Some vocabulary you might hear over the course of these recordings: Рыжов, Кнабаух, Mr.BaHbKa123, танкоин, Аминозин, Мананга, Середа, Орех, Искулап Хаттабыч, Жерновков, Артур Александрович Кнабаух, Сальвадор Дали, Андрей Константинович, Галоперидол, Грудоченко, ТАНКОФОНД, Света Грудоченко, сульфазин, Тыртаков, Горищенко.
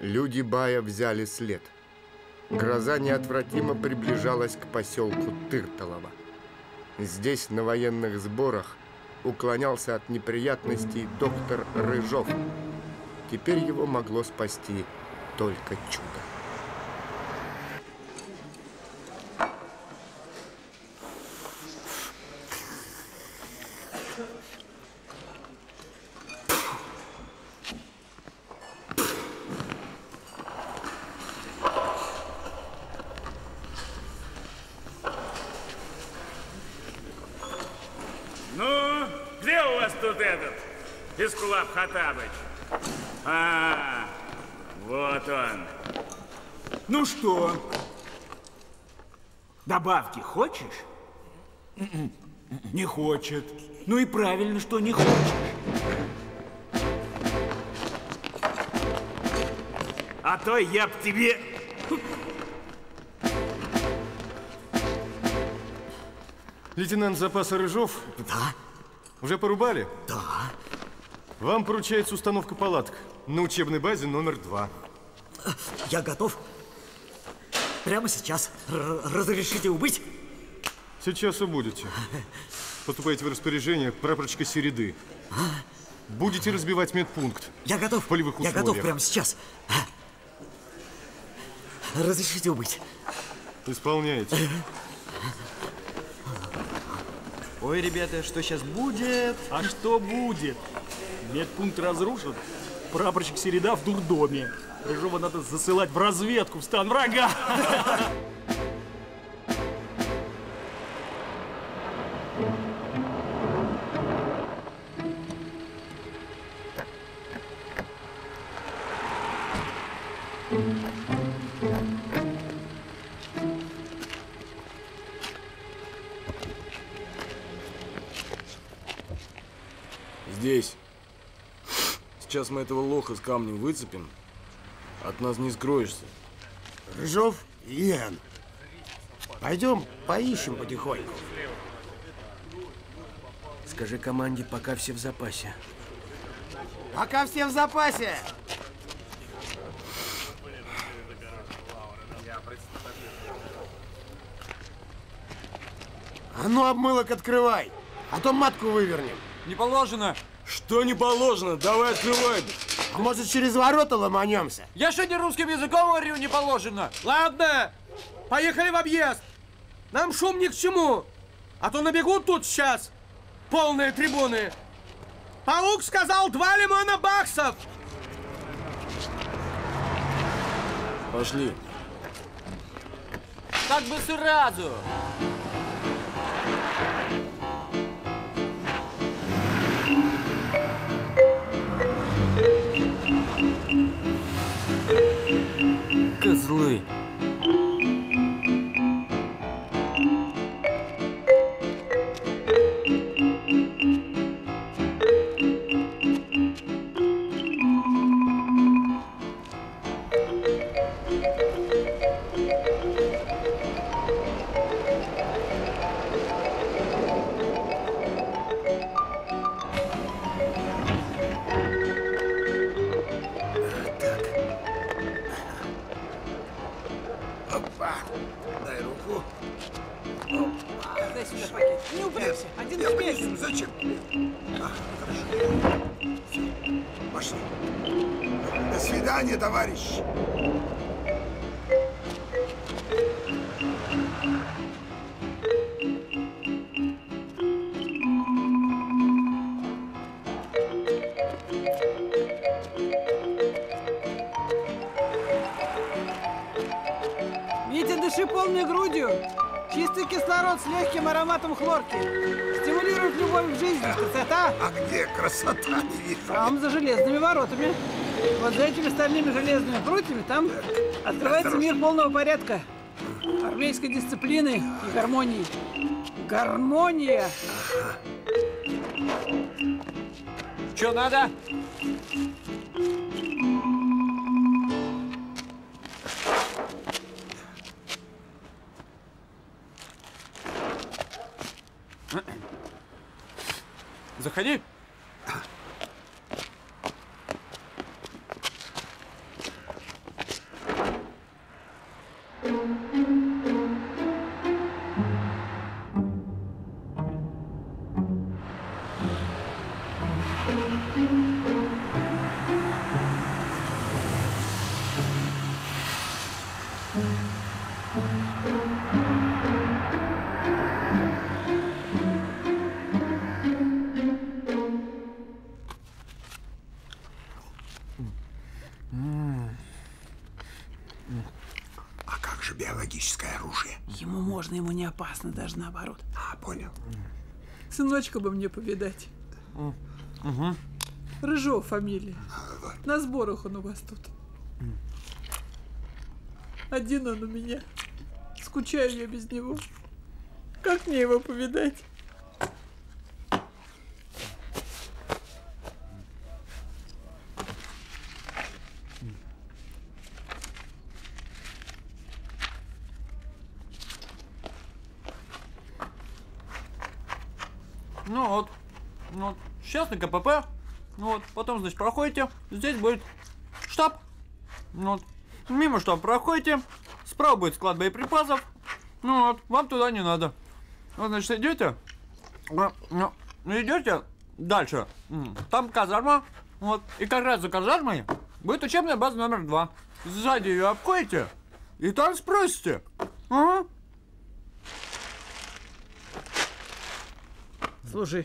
Люди Бая взяли след. Гроза неотвратимо приближалась к поселку Тырталова. Здесь на военных сборах уклонялся от неприятностей доктор Рыжов. Теперь его могло спасти только чудо. Ну, где у вас тут этот Искулап Хаттабыч? А, вот он. Ну что, добавки хочешь? Не хочет. Ну и правильно, что не хочешь. А то я б тебе... Лейтенант запаса Рыжов? Да. Уже порубали? Да. Вам поручается установка палаток на учебной базе номер 2. Я готов. Прямо сейчас. Разрешите убыть? Сейчас убудете. Поступаете в распоряжение прапорщика Середы. Будете разбивать медпункт. Я готов. В полевых условиях. Я готов прямо сейчас. Разрешите убыть? Исполняете. Ой, ребята, что сейчас будет? А что будет? Медпункт разрушен, прапорщик Середа в дурдоме. Рыжова надо засылать в разведку, в стан врага. Здесь. Сейчас мы этого лоха с камнем выцепим, от нас не скроешься. Рыжов и Ян, пойдем поищем потихоньку. Скажи команде, пока все в запасе. Пока все в запасе! А ну, обмылок открывай, а то матку вывернем. Не положено. Что не положено? Давай открывай. А может, через ворота ломанемся? Я что, не русским языком говорю, не положено? Ладно, поехали в объезд. Нам шум ни к чему. А то набегут тут сейчас полные трибуны. Паук сказал 2 лимона баксов. Пошли. Как бы сразу. Козлы. Товарищ. Витя, дыши полной грудью. Чистый кислород с легким ароматом хлорки. Стимулирует любовь к жизни. Красота. А где красота? Не вижу. Там за железными воротами. Вот за этими стальными железными прутьями там открывается мир полного порядка, армейской дисциплины и гармонии. Гармония! Чё надо? Заходи. А как же биологическое оружие? Ему можно, ему не опасно, даже наоборот. А, понял. Сыночка бы мне повидать. Угу. Рыжов фамилия. Вот. На сборах он у вас тут. Один он у меня. Скучаю я без него. Как мне его повидать? Ну вот, сейчас на КПП, вот, потом, значит, проходите, здесь будет штаб, вот, мимо штаба проходите, справа будет склад боеприпасов, ну вот, вам туда не надо. Вот, значит, идете дальше, там казарма, вот, и как раз за казармой будет учебная база номер 2. Сзади ее обходите, и там спросите. Угу. Служи.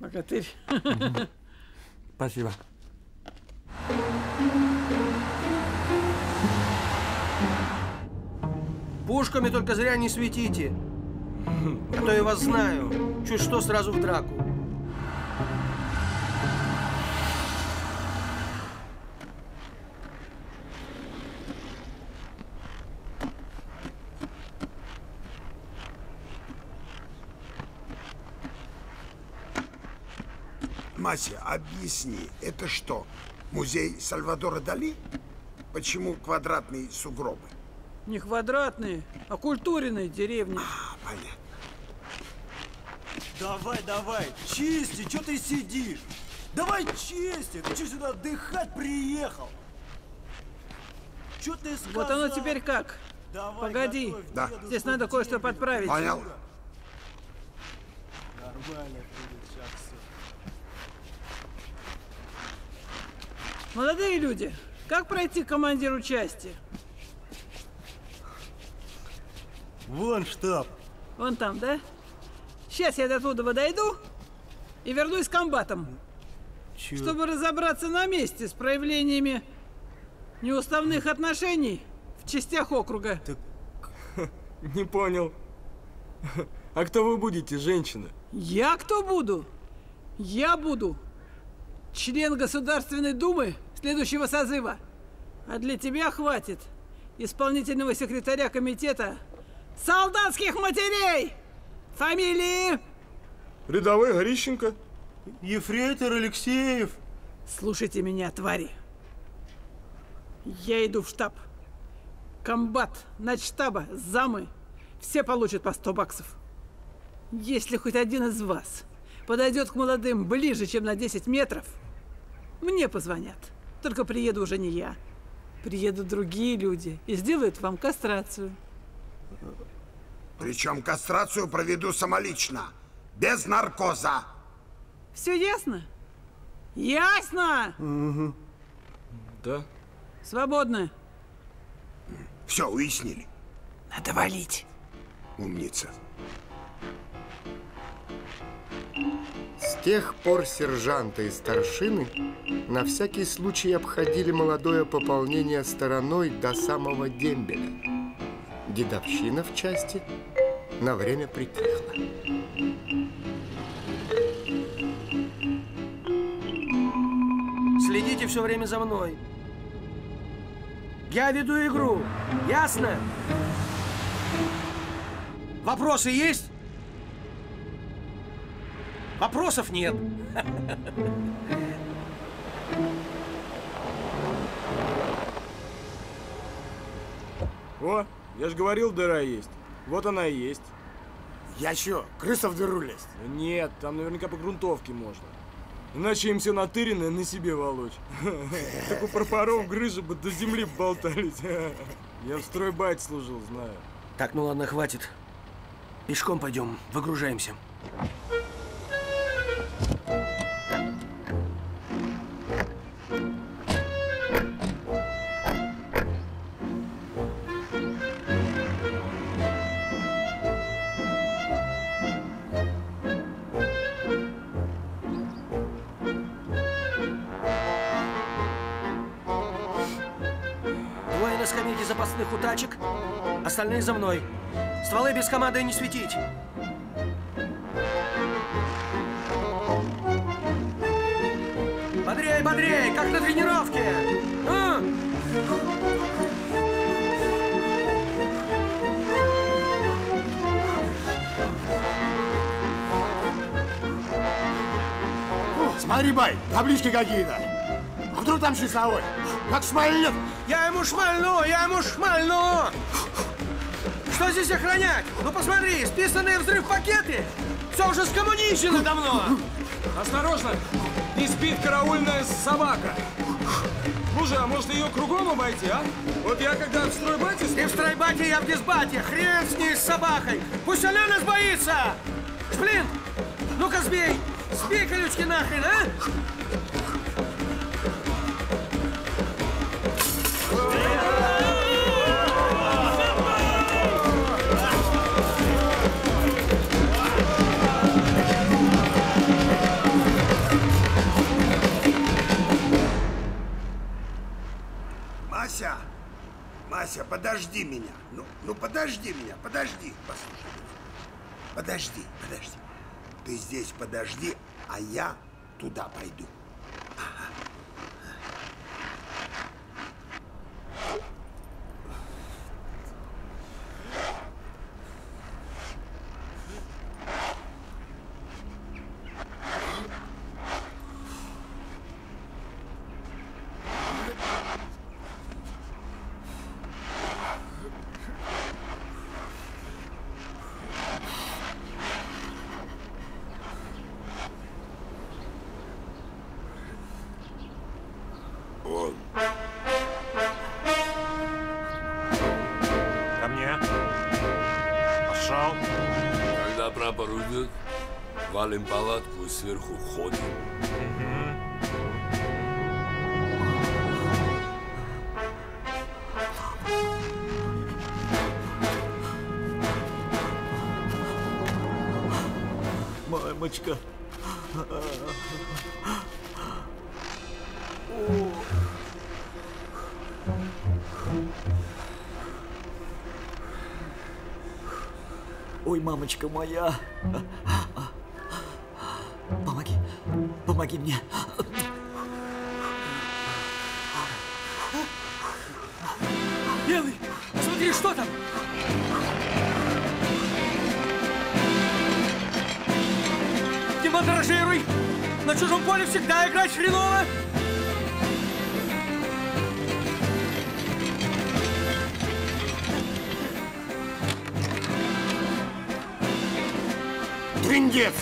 Богатырь. Спасибо. Пушками только зря не светите. А то я вас знаю. Чуть что, сразу в драку. Мася, объясни, это что, музей Сальвадора Дали? Почему квадратные сугробы? Не квадратные, а культурные деревни. А, понятно. Давай, чисти, что ты сидишь? Давай чисти, ты что сюда отдыхать приехал? Что ты сказал? Вот оно теперь как? Давай, погоди, да. Здесь надо кое-что подправить. Понял. Нормально. Молодые люди, как пройти к командиру части? Вон штаб. Вон там, да? Сейчас я до туда дойду и вернусь с комбатом. Чё? Чтобы разобраться на месте с проявлениями неуставных отношений в частях округа. Так... Не понял. А кто вы будете, женщина? Я кто буду? Я буду член Государственной Думы следующего созыва. А для тебя хватит исполнительного секретаря комитета солдатских матерей. Фамилии? Рядовой Горищенко. Ефрейтор Алексеев. Слушайте меня, твари. Я иду в штаб. Комбат, начштаба, замы. Все получат по 100 баксов. Если хоть один из вас подойдет к молодым ближе, чем на 10 метров, мне позвонят. Только приеду уже не я. Приедут другие люди и сделают вам кастрацию. Причем кастрацию проведу самолично, без наркоза. Все ясно? Ясно? Угу. Да. Свободно. Все, уяснили. Надо валить. Умница. С тех пор сержанты и старшины на всякий случай обходили молодое пополнение стороной до самого дембеля. Дедовщина в части на время притихла. Следите все время за мной. Я веду игру. Ясно? Вопросы есть? Вопросов нет. О, я же говорил, дыра есть. Вот она и есть. Я чё, крыса в дыру лезть? Нет, там наверняка по грунтовке можно. Иначе им все натыренное на себе волочь. Так у пропоров грыжи бы до земли болтались. Я в стройбате служил, знаю. Так, ну ладно, хватит. Пешком пойдем, выгружаемся. скамейки запасных у тачек, остальные за мной. Стволы без команды не светить. Бодрей, бодрей, как на тренировке! А? Смотри, бай, таблички какие-то. А вдруг там часовой? Как шмальнет? Я ему шмальну, я ему шмальну! Что здесь охранять? Ну посмотри, списанные взрыв пакеты! Все уже скоммунищено давно! Осторожно! Не спит караульная собака! Мужа, а может ее кругом обойти, а? Вот я когда в стройбате... Ты в стройбате, я в дисбате! Хрен с ней, с собакой! Пусть она нас боится! Блин! Ну-ка, сбей! Сбей колючки нахрен, а? Мася, Мася, подожди меня. Ну подожди меня, подожди, послушай меня. Подожди, подожди. Ты здесь подожди, а я туда пойду. Валим палатку и сверху ходим. Мамочка. Ой, мамочка моя. Помоги мне. Белый, смотри, что там? Не мандражируй! На чужом поле всегда играть хреново! Трындец!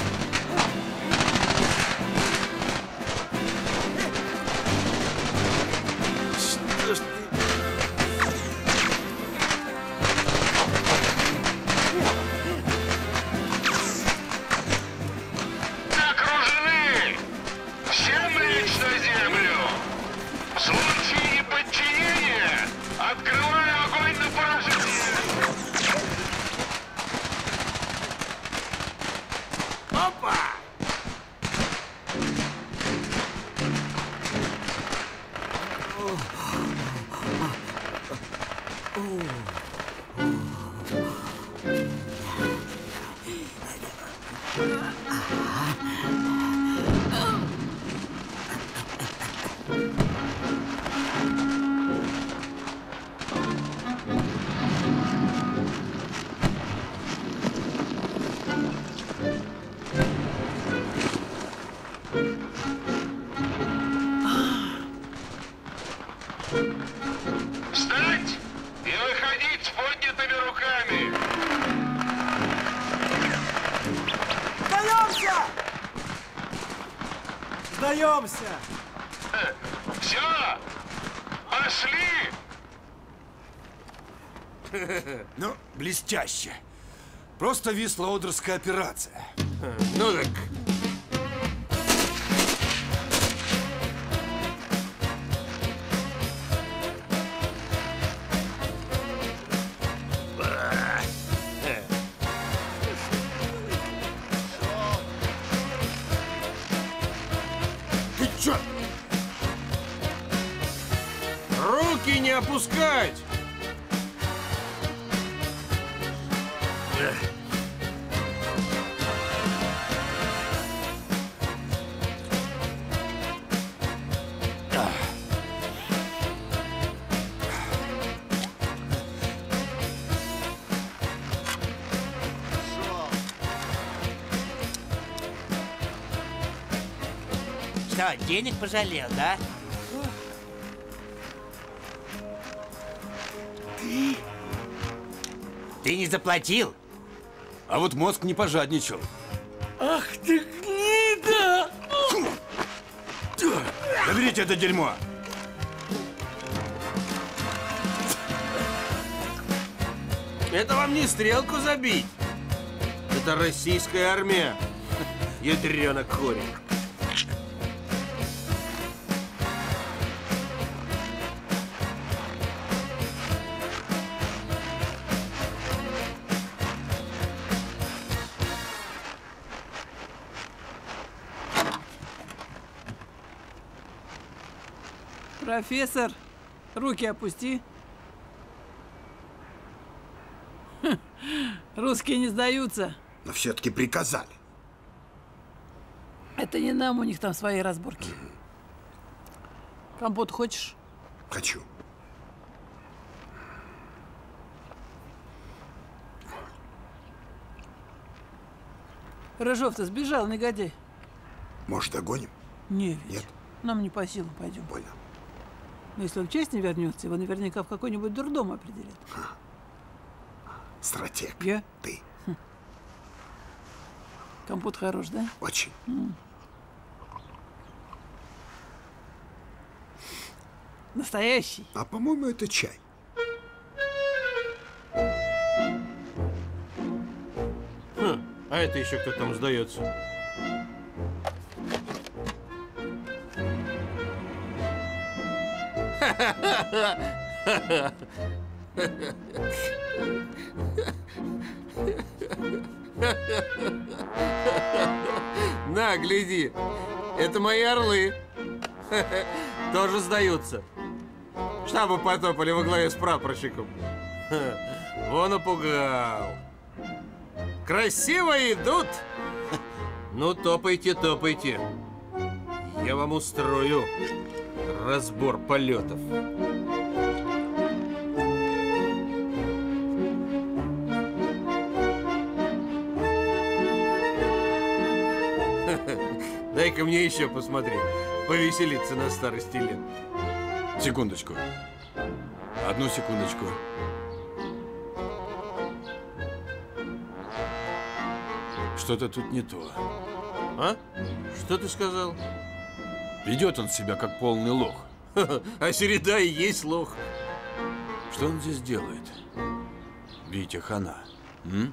Все, пошли. Ну, блестяще. Просто висло-одерская операция. Ну так. Руки не опускать! Что, денег пожалел, да? Ты не заплатил? А вот мозг не пожадничал. Ах ты гнида! Заберите это дерьмо! Это вам не стрелку забить. Это российская армия. Ядрёнок хорик. Профессор, руки опусти. Ха, русские не сдаются. Но все-таки приказали. Это не нам, у них там свои разборки. Компот хочешь? Хочу. Рыжов-то сбежал, негодяй. Может, догоним? Не, ведь. Нет. Нам не по силам, пойдем. Понял. Но если он в честь не вернется, его наверняка в какой-нибудь дурдом определят. Стратег. Я? Ты. Хм. Компот хорош, да? Очень. Настоящий. А по-моему, это чай. А это еще кто там сдается? На, гляди, это мои орлы. Тоже сдаются. Штабы потопали во главе с прапорщиком. Вон напугал. Красиво идут. Ну, топайте, топайте. Я вам устрою разбор полетов. Дай-ка мне еще посмотреть. Повеселиться на старости лет. Секундочку. Одну секундочку. Что-то тут не то. А? Что ты сказал? Ведет он себя как полный лох. А Середа и есть лох. Что он здесь делает? Витя, хана. М?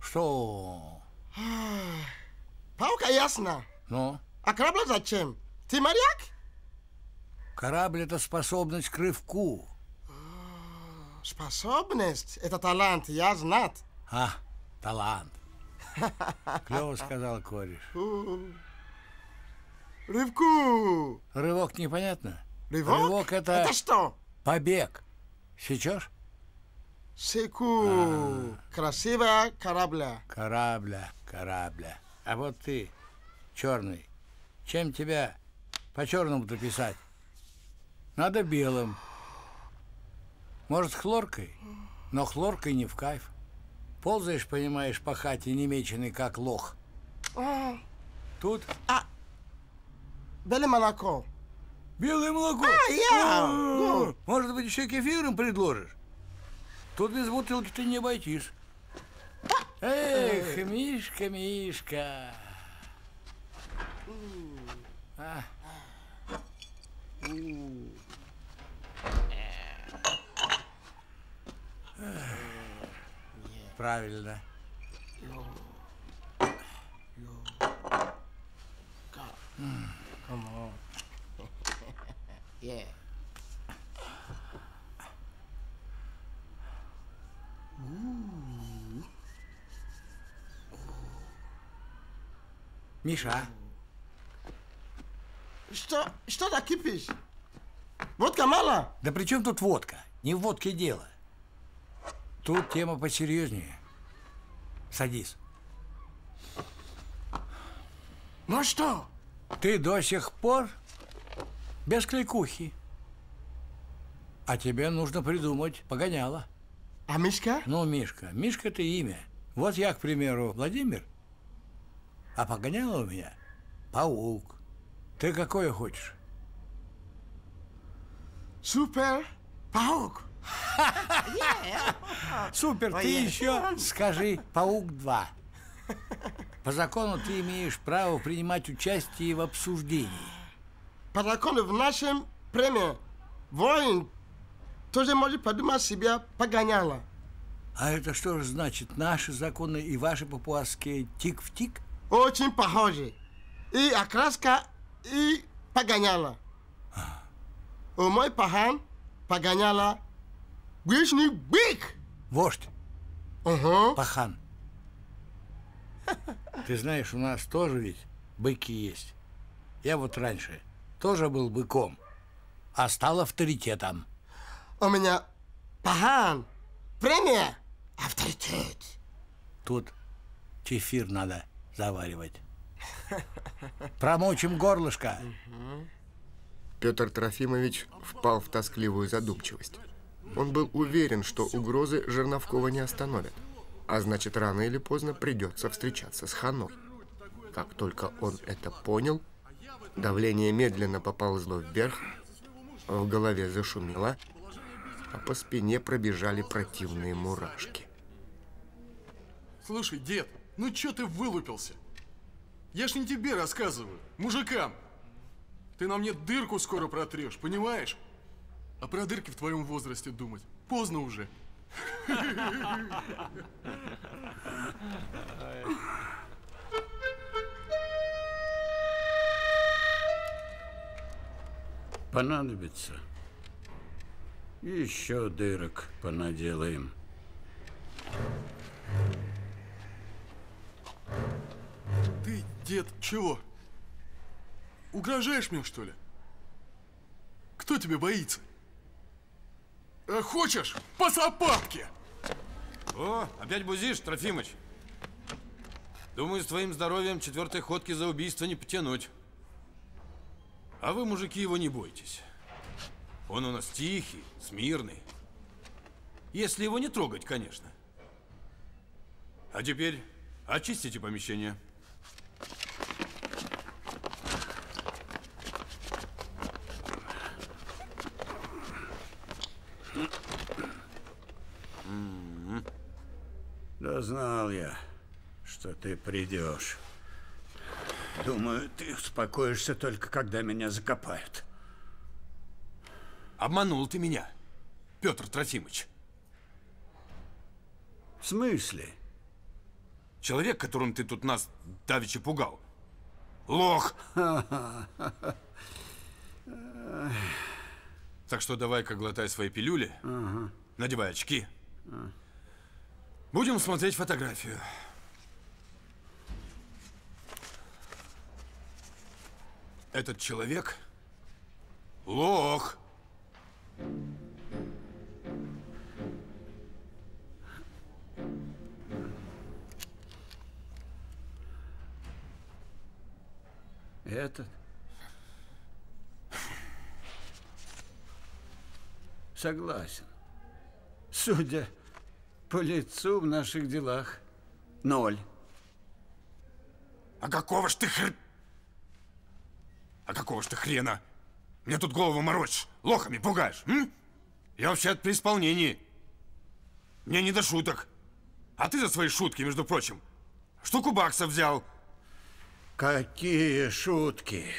Что? Палка ясна. Ну? А корабль зачем? Ты моряк? Корабль – это способность к рывку. Способность? Это талант, я знат. А, талант. Клево сказал кореш. Рывку! Рывок непонятно? Рывок? Рывок – это… Это что? Побег. Сечешь? Секу. Красивая корабля. Корабля, корабля. А вот ты, черный, чем тебя по-черному-то писать? Надо белым. Может, хлоркой? Но хлоркой не в кайф. Ползаешь, понимаешь, по хате немеченный, как лох. Тут? А, белое молоко. Белое молоко? Может быть, еще кефиром предложишь? Тут без бутылки ты не обойтись. Эх, Мишка, Мишка. Правильно. Миша. Что за кипиш? Водка мало? Да при чем тут водка? Не в водке дело. Тут тема посерьезнее. Садись. Ну что? Ты до сих пор без кликухи. А тебе нужно придумать погоняло. А Мишка? Ну, Мишка. Мишка – это имя. Вот я, к примеру, Владимир, а погоняло у меня паук. Ты какое хочешь? Супер паук. Супер, ты еще скажи «Паук-2». По закону ты имеешь право принимать участие в обсуждении. По закону в нашем премии воин тоже может подумать себя погоняло. А это что же значит? Наши законы и ваши папуасские тик в тик? Очень похожи. И окраска, и погоняло. У мой пахан погоняло гришный бык. Вождь. Угу. Пахан. Ты знаешь, у нас тоже ведь быки есть. Я вот раньше тоже был быком, а стал авторитетом. У меня пахан, премия, авторитет. Тут чефир надо заваривать. Промочим горлышко. Петр Трофимович впал в тоскливую задумчивость. Он был уверен, что угрозы Жерновкова не остановят. А значит, рано или поздно придется встречаться с ханой. Как только он это понял, давление медленно поползло вверх, в голове зашумело, а по спине пробежали противные мурашки. Слушай, дед, ну чё ты вылупился? Я ж не тебе рассказываю, мужикам. Ты на мне дырку скоро протрешь, понимаешь? А про дырки в твоем возрасте думать поздно уже. Понадобится. Еще дырок понаделаем. Ты, дед, чего? Угрожаешь мне, что ли? Кто тебя боится? А хочешь, по сапатке? О, опять бузишь, Трофимыч. Думаю, с твоим здоровьем четвертой ходки за убийство не потянуть. А вы, мужики, его не бойтесь. Он у нас тихий, смирный. Если его не трогать, конечно. А теперь очистите помещение. Да знал я, что ты придешь. Думаю, ты успокоишься только, когда меня закопают. Обманул ты меня, Петр Трофимович. В смысле? Человек, которым ты тут нас давеча пугал. Лох! Так что давай-ка глотай свои пилюли, надевай очки. Будем смотреть фотографию. Этот человек – лох. Этот? Согласен. Судя по лицу в наших делах – 0. А какого ж ты хрена? Мне тут голову морочишь, лохами пугаешь, м? Я вообще-то при исполнении. Мне не до шуток. А ты за свои шутки, между прочим, штуку баксов взял. Какие шутки?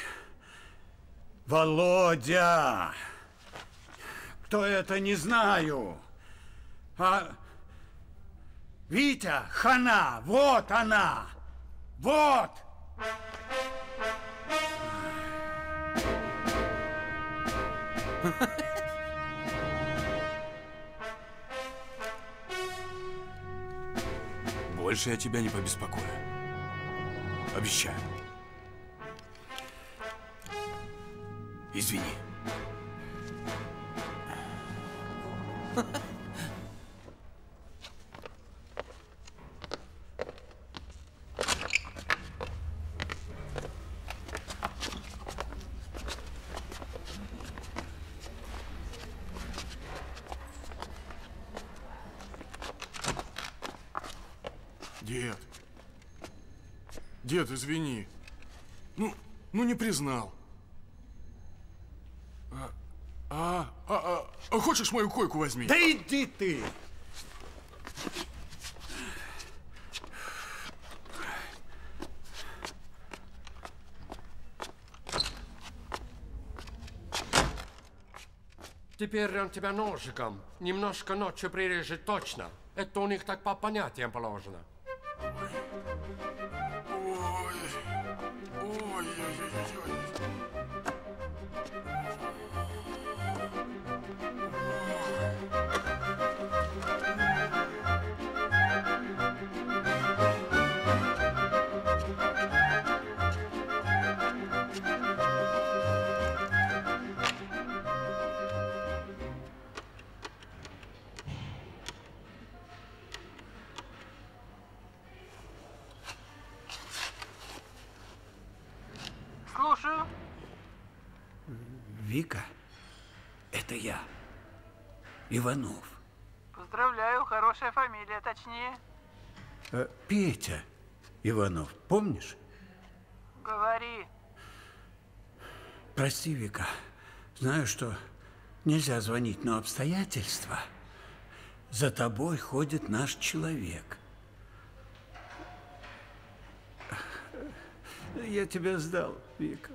Володя! Кто это, не знаю. А... Витя, хана, вот она, вот! Больше я тебя не побеспокою. Обещаю. Извини. Дед, извини. Ну не признал. Хочешь мою койку возьми? Да иди ты! Теперь он тебя ножиком немножко ночью прирежет точно. Это у них так по понятиям положено. Иванов. Поздравляю, хорошая фамилия, точнее. Петя Иванов, помнишь? Говори. Прости, Вика, знаю, что нельзя звонить, но обстоятельства. За тобой ходит наш человек. Я тебя сдал, Вика.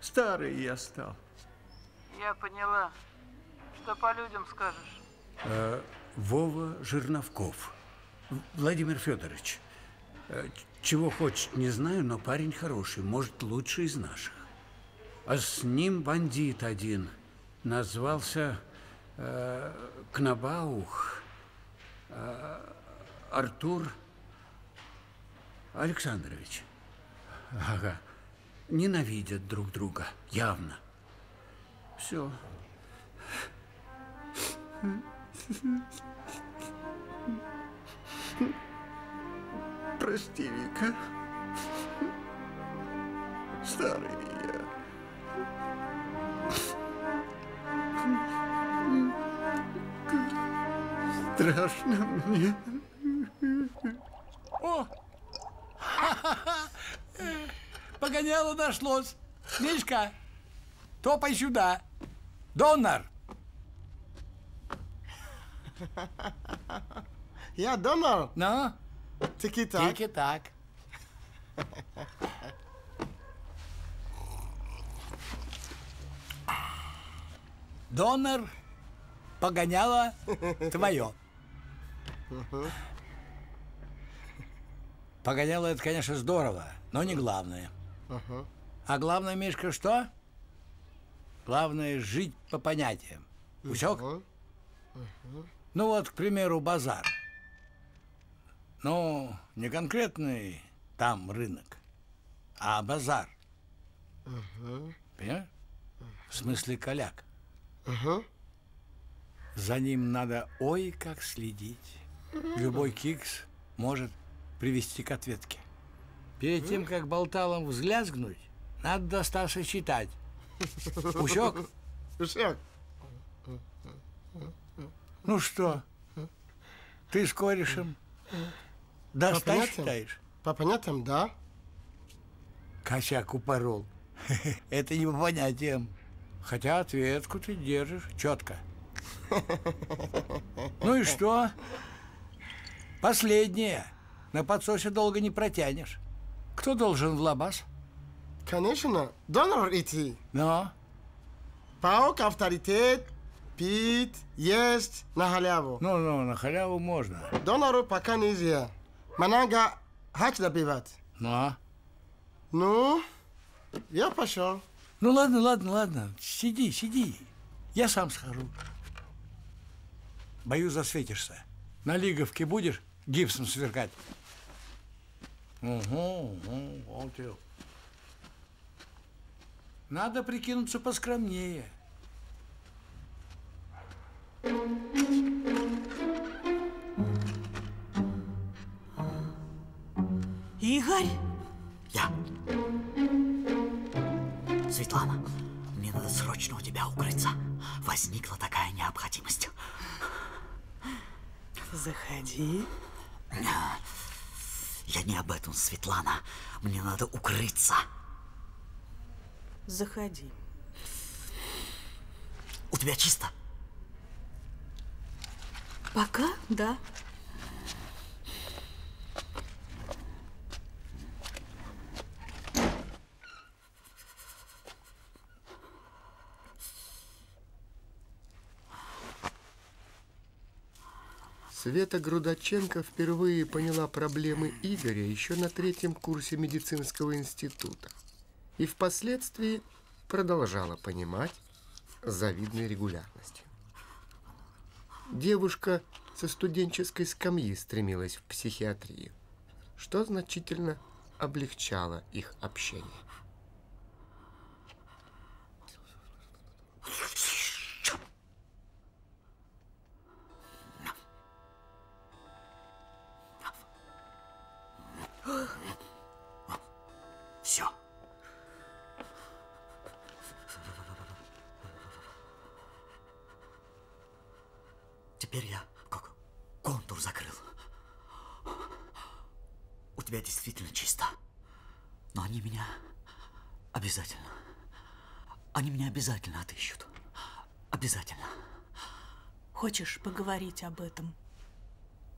Старый я стал. Я поняла. Что по людям скажешь? Вова Жерновков. Владимир Федорович, чего хочет, не знаю, но парень хороший, может, лучший из наших. А с ним бандит один. Назвался Кнабаух. Артур Александрович. Ага. Ненавидят друг друга, явно. Все. Прости, Вика. Старый я. Страшно мне. О! Погоняло нашлось. Мишка, топай сюда. Донор. Я думал. Ну? Тики-так. Тики-так. Донор, погоняло твое. Погоняло это, конечно, здорово, но не главное. А главное, Мишка, что? Главное жить по понятиям. Усек? Ну вот, к примеру, базар. Ну, не конкретный там рынок, а базар. Понимаешь? В смысле коляк. За ним надо ой как следить. Любой кикс может привести к ответке. Перед тем, как болталом взлязгнуть, надо до 100 сосчитать. Усек? Усек. Ну что, ты с корешем до 100 считаешь? По понятиям, да. Косяк упорол. Это не по понятиям. Хотя ответку ты держишь четко. Ну и что? Последнее. На подсосе долго не протянешь. Кто должен в лабаз? Конечно, донор идти. Но? Паук, авторитет. Пить, есть, на халяву. Ну, на халяву можно. Донору пока нельзя. Манага хач добивать. Ну? Ну, я пошел. Ну, ладно. Сиди. Я сам схожу. Боюсь, засветишься. На лиговке будешь гипсом сверкать? Угу, молчал. Надо прикинуться поскромнее. Игорь? Я. Светлана, мне надо срочно у тебя укрыться. Возникла такая необходимость. Заходи. Я не об этом, Светлана. Мне надо укрыться. Заходи. У тебя чисто? Пока, да. Света Грудоченко впервые поняла проблемы Игоря еще на 3-м курсе медицинского института и впоследствии продолжала понимать с завидной регулярностью. Девушка со студенческой скамьи стремилась в психиатрию, что значительно облегчало их общение. Все. Теперь я как контур закрыл. У тебя действительно чисто. Но они меня обязательно. Они меня обязательно отыщут. Обязательно. Хочешь поговорить об этом?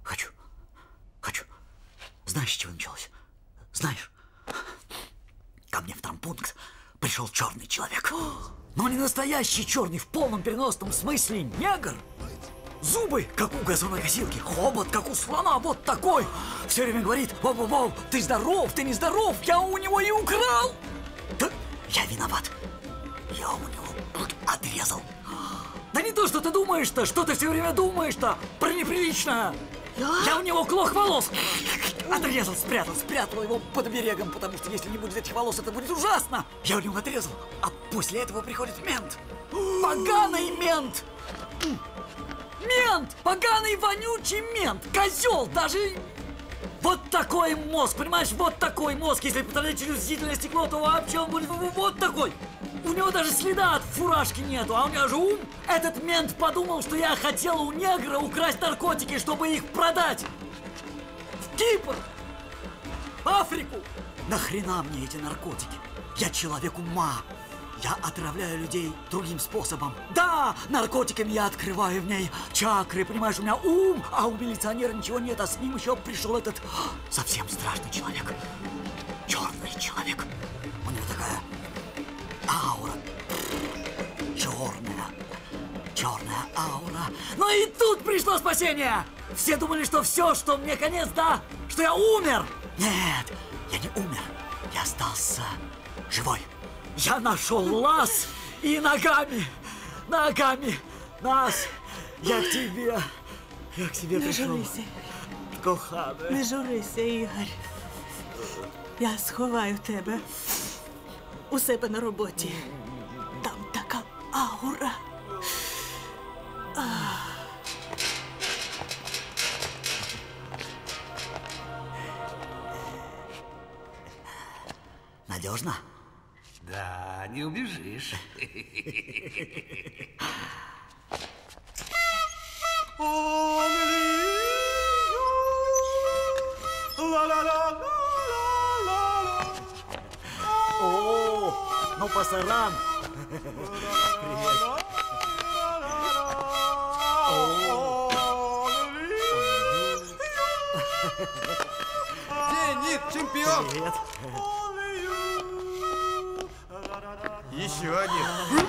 Хочу. Хочу. Знаешь, с чего началось? Знаешь, ко мне в травмпункт пришел черный человек. Но не настоящий черный, в полном переносном смысле негр. Зубы, как у газонокосилки, хобот, как у слона, вот такой. Все время говорит: «Воу-воу-воу, ты здоров, ты не здоров, я у него и украл». Да, я виноват. Я у него отрезал. Да не то, что ты думаешь-то, что ты все время думаешь-то про неприличное. Я у него клок волос отрезал, спрятал его под берегом, потому что если не будет этих волос, это будет ужасно. Я у него отрезал, а после этого приходит мент. Поганый мент! Мент! Поганый, вонючий мент! Козел! Даже вот такой мозг, понимаешь? Вот такой мозг, если подавлять через зрительное стекло, то вообще он будет вот такой. У него даже следа от фуражки нету, а у меня же ум. Этот мент подумал, что я хотела у негра украсть наркотики, чтобы их продать. В Кипр! Африку! Нахрена мне эти наркотики? Я человек ума. Я отравляю людей другим способом. Да, наркотиками я открываю в ней чакры, понимаешь, у меня ум, а у милиционера ничего нет, а с ним еще пришел этот совсем страшный человек. Черный человек. У него такая аура. Черная. Черная аура. Но и тут пришло спасение. Все думали, что все, что мне конец, да, что я умер. Нет, я не умер. Я остался живой. Я нашел лаз и ногами нас. Я к тебе пришел. Кохана. Не журися, Ігор. Я сховаю тебе у себе на роботі. Там така аура. Надежно? Да, не убежишь. О, ну пасаран. Привет. Денис, чемпион. Привет. Еще один.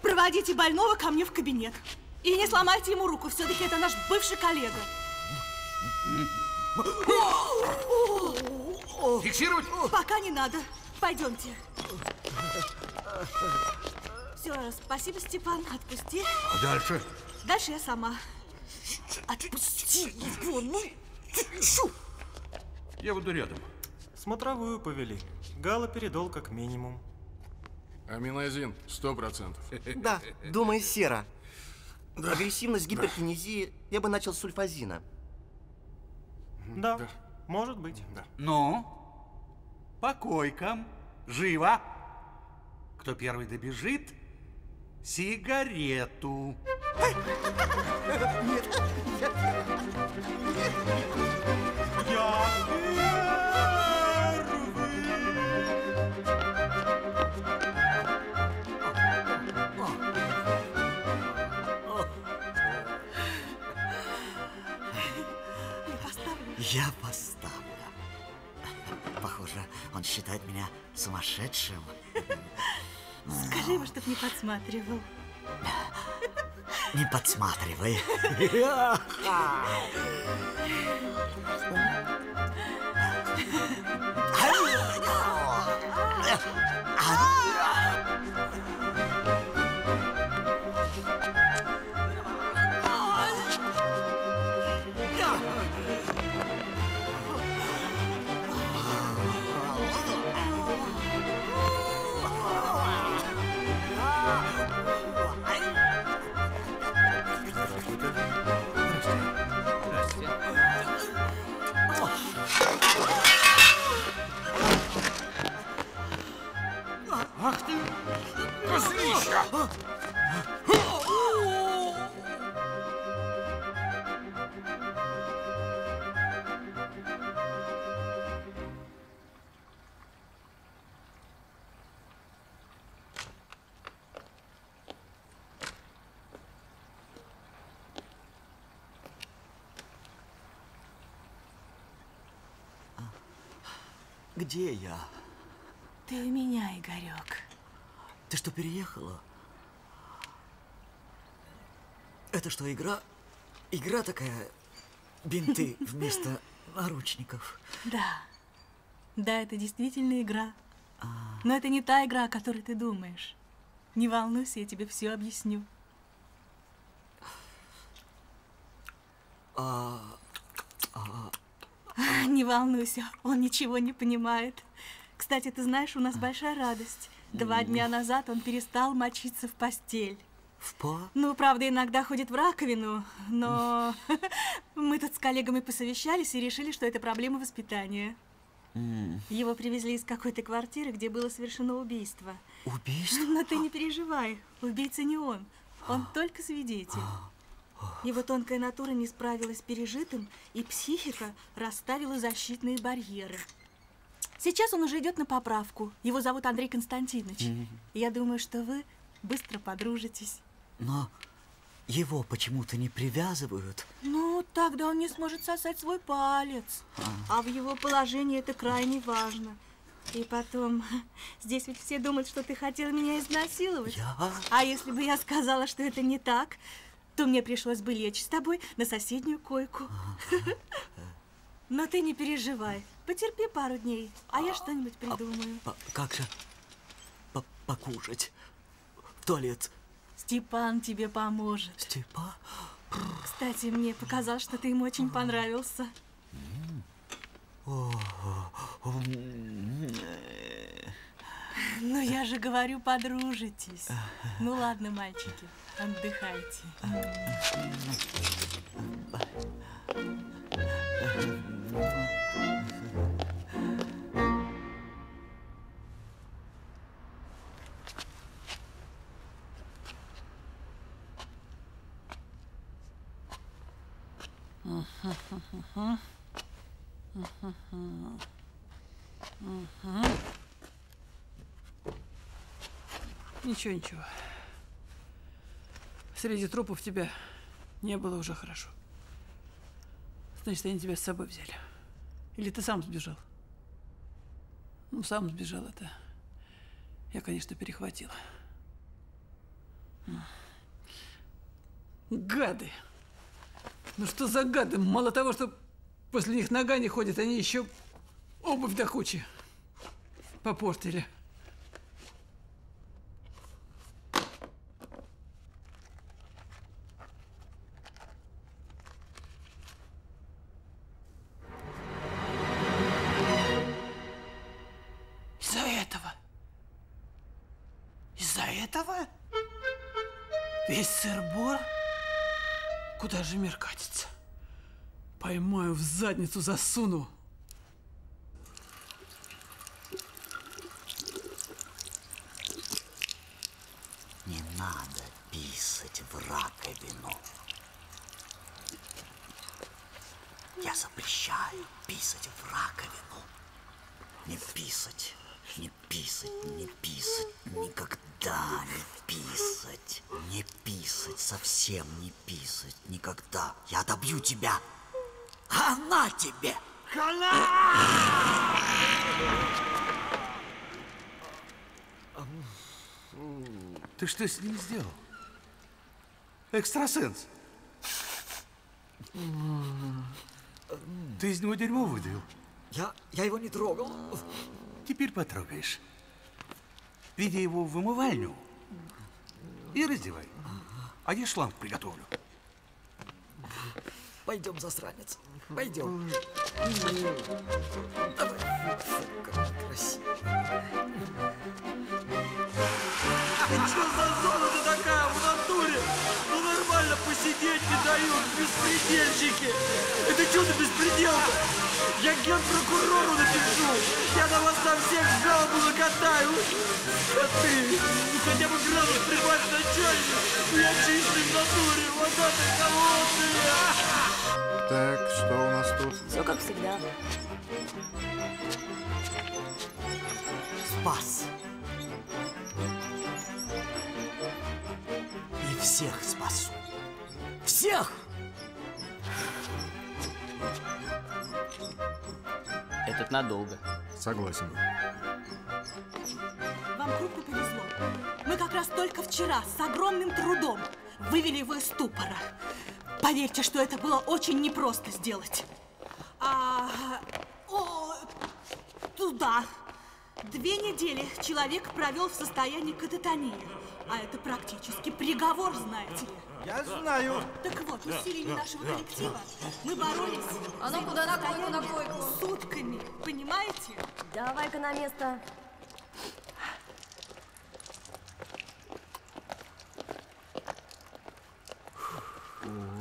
Проводите больного ко мне в кабинет. И не сломайте ему руку, все-таки это наш бывший коллега. Фиксировать? Пока не надо. Пойдемте. Все, спасибо, Степан. Отпусти. А дальше? Дальше я сама. Отпусти его, ну. Я буду рядом. Смотровую повели. Галоперидол как минимум. Аминозин 100%. Да, думаю, сера. Да. Агрессивность гиперкинезии я бы начал с сульфазина. Да, да. Может быть. Да. Ну, по койкам, живо. Кто первый добежит, сигарету. Нет. Я поставлю. Похоже, он считает меня сумасшедшим. Скажи ему, чтоб не подсматривал. Не подсматривай. Где я? Ты у меня, Игорек. Ты что, переехала? Это что, игра? Игра такая, бинты вместо наручников. Да. Да, это действительно игра. Но это не та игра, о которой ты думаешь. Не волнуйся, я тебе все объясню. Не волнуйся, он ничего не понимает. Кстати, ты знаешь, у нас большая радость. 2 дня назад он перестал мочиться в постель. Ну, правда, иногда ходит в раковину, но мы тут с коллегами посовещались и решили, что это проблема воспитания. Его привезли из какой-то квартиры, где было совершено убийство. Убийство? Но ты не переживай, убийца не он, он только свидетель. Его тонкая натура не справилась с пережитым, и психика расставила защитные барьеры. Сейчас он уже идет на поправку. Его зовут Андрей Константинович. Я думаю, что вы быстро подружитесь. Но его почему-то не привязывают. Ну, тогда он не сможет сосать свой палец. А в его положении это крайне важно. И потом, здесь ведь все думают, что ты хотела меня изнасиловать. А если бы я сказала, что это не так, то мне пришлось бы лечь с тобой на соседнюю койку. Но ты не переживай. Потерпи пару дней, а я что-нибудь придумаю. Как же покушать? В туалет. Степан тебе поможет. Степан? Кстати, мне показалось, что ты ему очень понравился. Ну, я же говорю, подружитесь. Ну, ладно, мальчики, отдыхайте. Ничего, ничего. Среди трупов тебя не было уже хорошо. Значит, они тебя с собой взяли. Или ты сам сбежал? Ну, сам сбежал, это я, конечно, перехватила. Гады! Ну что за гады? Мало того, что после них нога не ходит, они еще обувь до кучи попортили. этого? Весь сыр-бор? Куда же мир катится? Поймаю, в задницу засуну. Не надо писать в раковину. Я запрещаю писать в раковину. Не писать, не писать, не писать, никогда не писать. Не писать, совсем не писать, никогда. Я отобью тебя. Хана тебе! Хана! Ты что с ним сделал? Экстрасенс! Ты из него дерьмо выдавил. Я его не трогал. Теперь потрогаешь. Веди его в умывальню и раздевай. А я шланг приготовлю. Пойдем, засранец. Пойдем. Давай. Как красиво. Ты что за зона-то такая в натуре? Ну нормально посидеть не дают, беспредельщики. Это что за беспредел-то? Я генпрокурору напишу. Я на вас на всех жалобу накатаю. А ты хотя бы градус прибавь начальник. Я чистый в натуре, вода ты холодная. Так, что у нас тут? Все как всегда. Спас. И всех спасу. Всех! Этот надолго. Согласен. Вам крупно повезло. Мы как раз только вчера с огромным трудом вывели его из ступора. Поверьте, что это было очень непросто сделать. Туда 2 недели человек провел в состоянии кататонии. А это практически приговор, знаете ли. Я знаю. Так вот, усилиями нашего коллектива мы боролись. А ну куда на койку, на койку. Сутками, понимаете? Давай-ка на место.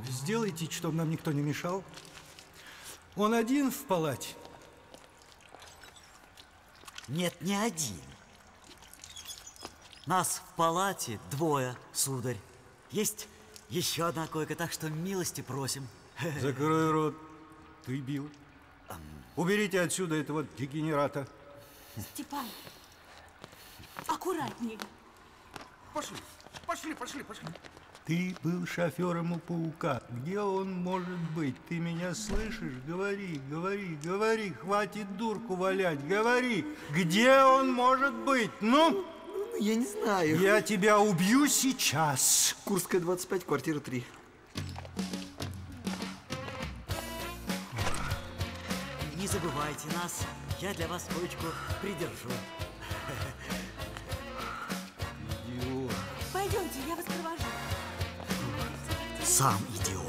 Сделайте, чтобы нам никто не мешал. Он один в палате? Нет, не один. Нас в палате 2, сударь. Есть еще одна койка, так что милости просим. Закрой рот. Ты бил. Уберите отсюда этого дегенерата. Степан, аккуратней. Пошли, пошли, пошли, пошли. Ты был шофером у паука. Где он может быть? Ты меня слышишь? Говори, говори, говори. Хватит дурку валять. Говори, где он может быть? Ну? Я не знаю. Я тебя убью сейчас. Курская, 25, квартира 3. Не забывайте нас. Я для вас коечку придержу. Идиот. Пойдемте, я вас провожу. Сам идиот.